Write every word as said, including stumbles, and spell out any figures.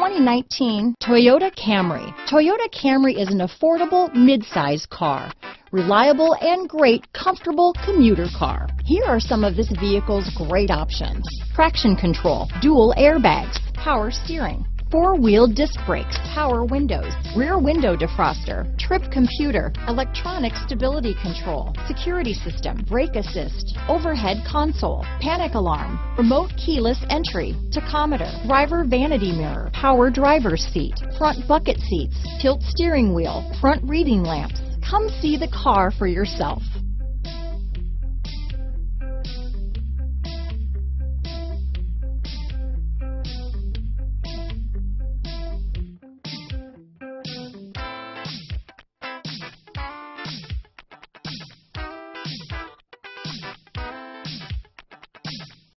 twenty nineteen Toyota Camry. Toyota Camry is an affordable mid-size car, reliable and great comfortable commuter car. Here are some of this vehicle's great options: traction control, dual airbags, power steering, four-wheel disc brakes, power windows, rear window defroster, trip computer, electronic stability control, security system, brake assist, overhead console, panic alarm, remote keyless entry, tachometer, driver vanity mirror, power driver's seat, front bucket seats, tilt steering wheel, front reading lamps. Come see the car for yourself.